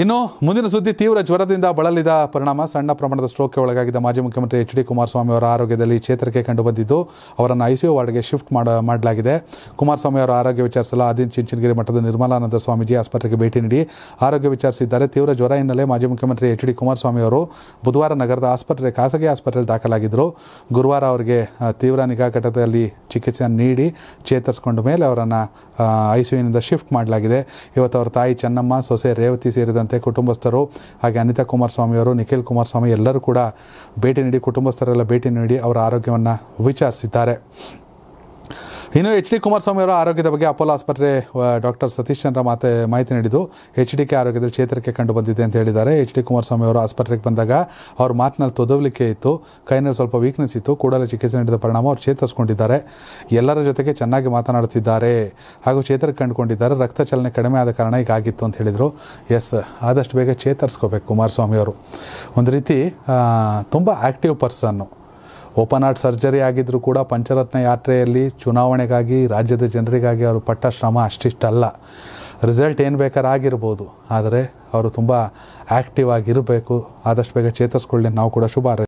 ಇನ್ನು ಮುಂದಿನ ಸುದ್ದಿ ತೀವ್ರ ಜ್ವರದಿಂದ ಬಳಲಿದ ಪರಿಣಾಮ ಸಣ್ಣ ಪ್ರಮಾಣದ ಸ್ಟ್ರೋಕ್ಗೆ ಒಳಗಾಗಿದ್ದ ಮಾಜಿ ಮುಖ್ಯಮಂತ್ರಿ ಎಚ್ ಡಿ ಕುಮಾರಸ್ವಾಮಿ ಅವರ ಆರೋಗ್ಯದಲ್ಲಿ ಚೇತರಿಕೆ ಕಂಡುಬಂದಿದ್ದು ಅವರನ್ನು ಐಸಿಯು ವಾರ್ಡ್ಗೆ ಶಿಫ್ಟ್ ಮಾಡಲಾಗಿದೆ. ಕುಮಾರಸ್ವಾಮಿ ಅವರ ಆರೋಗ್ಯ ವಿಚಾರಿಸಲು ಆದಿನ ಚಿಂಚನಗಿರಿ ಮಠದ ನಿರ್ಮಲಾನಂದ ಸ್ವಾಮೀಜಿ ಆಸ್ಪತ್ರೆಗೆ ಭೇಟಿ ನೀಡಿ ಆರೋಗ್ಯ ವಿಚಾರಿಸಿದ್ದಾರೆ. ತೀವ್ರ ಜ್ವರ ಹಿನ್ನೆಲೆ ಮಾಜಿ ಮುಖ್ಯಮಂತ್ರಿ ಎಚ್ ಡಿ ಕುಮಾರಸ್ವಾಮಿ ಅವರು ಬುಧವಾರ ನಗರದ ಖಾಸಗಿ ಆಸ್ಪತ್ರೆಯಲ್ಲಿ ದಾಖಲಾಗಿದ್ದರು. ಗುರುವಾರ ಅವರಿಗೆ ತೀವ್ರ ನಿಗಾ ಘಟಕದಲ್ಲಿ ಚಿಕಿತ್ಸೆ ನೀಡಿ ಚೇತರಿಸಿಕೊಂಡ ಮೇಲೆ ಅವರನ್ನು ಐಸಿಯುನಿಂದ ಶಿಫ್ಟ್ ಮಾಡಲಾಗಿದೆ. ಇವತ್ತು ಅವರ ತಾಯಿ ಚೆನ್ನಮ್ಮ, ಸೊಸೆ ರೇವತಿ ಸೇರಿದಂತೆ ಕುಟುಂಬಸ್ಥರು ಹಾಗೆ ಅನಿತಾ ಕುಮಾರಸ್ವಾಮಿಯವರು, ನಿಖಿಲ್ ಕುಮಾರಸ್ವಾಮಿ ಎಲ್ಲರೂ ಕೂಡ ಭೇಟಿ ನೀಡಿ ಅವರ ಆರೋಗ್ಯವನ್ನು ವಿಚಾರಿಸಿದ್ದಾರೆ. ಇನ್ನು ಎಚ್ ಡಿ ಕುಮಾರಸ್ವಾಮಿ ಅವರ ಆರೋಗ್ಯದ ಬಗ್ಗೆ ಅಪೋಲೋ ಆಸ್ಪತ್ರೆ ಡಾಕ್ಟರ್ ಸತೀಶ್ ಚಂದ್ರ ಮಾಹಿತಿ ನೀಡಿದ್ದು ಎಚ್ ಡಿಕೆ ಆರೋಗ್ಯದಲ್ಲಿ ಚೇತರಿಕೆ ಕಂಡುಬಂದಿದೆ ಅಂತ ಹೇಳಿದ್ದಾರೆ. ಎಚ್ ಡಿ ಕುಮಾರಸ್ವಾಮಿ ಅವರು ಆಸ್ಪತ್ರೆಗೆ ಬಂದಾಗ ಅವ್ರ ಮಾತಿನಲ್ಲಿ ತೊದಲಿಕೆ ಇತ್ತು, ಕೈನಲ್ಲಿ ಸ್ವಲ್ಪ ವೀಕ್ನೆಸ್ ಇತ್ತು, ಕೂಡಲೇ ಚಿಕಿತ್ಸೆ ನೀಡಿದ ಪರಿಣಾಮ ಅವರು ಚೇತರಿಸಿಕೊಂಡಿದ್ದಾರೆ. ಎಲ್ಲರ ಜೊತೆಗೆ ಚೆನ್ನಾಗಿ ಮಾತನಾಡುತ್ತಿದ್ದಾರೆ ಹಾಗೂ ಚೇತರಿಕೆ ಕಂಡುಕೊಂಡಿದ್ದಾರೆ. ರಕ್ತ ಚಲನೆ ಕಡಿಮೆ ಆದ ಕಾರಣ ಈಗಾಗಿತ್ತು ಅಂತ ಹೇಳಿದರು. ಎಸ್, ಆದಷ್ಟು ಬೇಗ ಚೇತರಿಸ್ಕೋಬೇಕು ಕುಮಾರಸ್ವಾಮಿ ಅವರು. ಒಂದು ರೀತಿ ತುಂಬ active person. Open heart surgery ಆಗಿದ್ದರೂ ಕೂಡ ಪಂಚರತ್ನ ಯಾತ್ರೆಯಲ್ಲಿ ಚುನಾವಣೆಗಾಗಿ ರಾಜ್ಯದ ಜನರಿಗಾಗಿ ಅವರು ಪಟ್ಟ ಶ್ರಮ ಅಷ್ಟಿಷ್ಟಲ್ಲ. ರಿಸಲ್ಟ್ ಏನು ಬೇಕಾದ್ರೂ ಆಗಿರ್ಬೋದು, ಆದರೆ ಅವರು ತುಂಬ ಆ್ಯಕ್ಟಿವ್ ಆಗಿರಬೇಕು. ಆದಷ್ಟು ಬೇಗ ಚೇತರಿಸ್ಕೊಳ್ಳಿ, ನಾವು ಕೂಡ ಶುಭ